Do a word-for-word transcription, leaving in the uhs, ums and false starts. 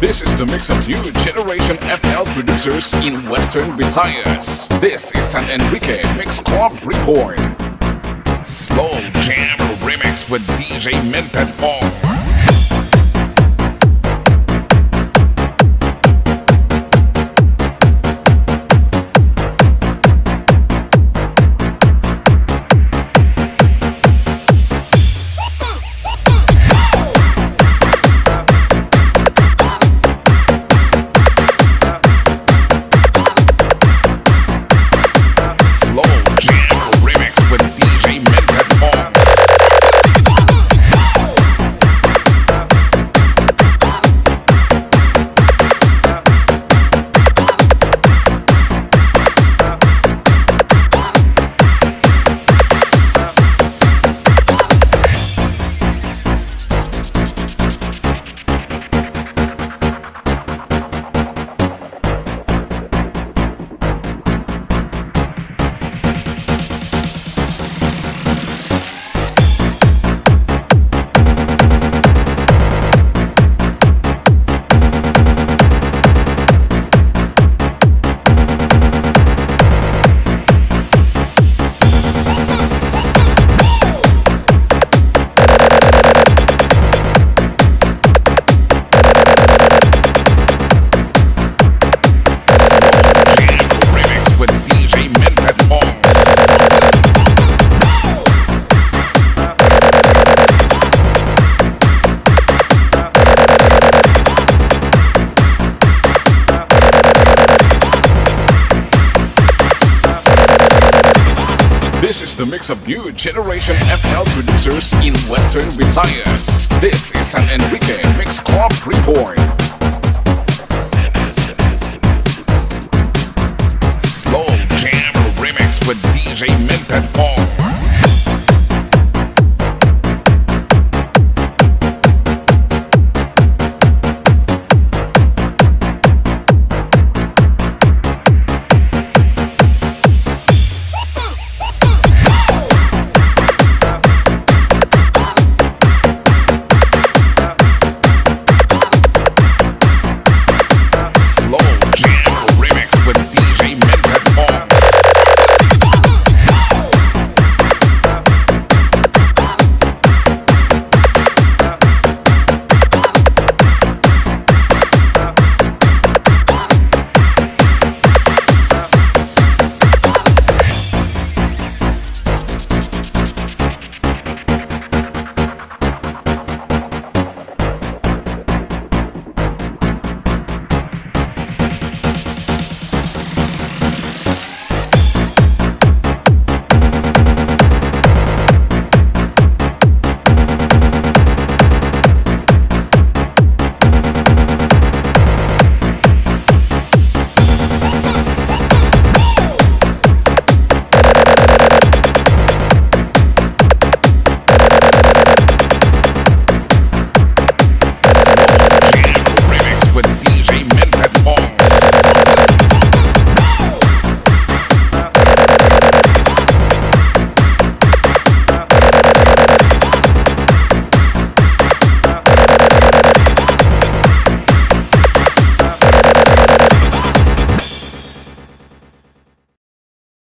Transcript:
This is the mix of new generation F L producers in Western Visayas. This is San Enrique Mix Club Record. Slow Jam Remix with D J Minted Paul. The mix of new generation F L producers in Western Visayas. This is San Enrique Mix Club Report.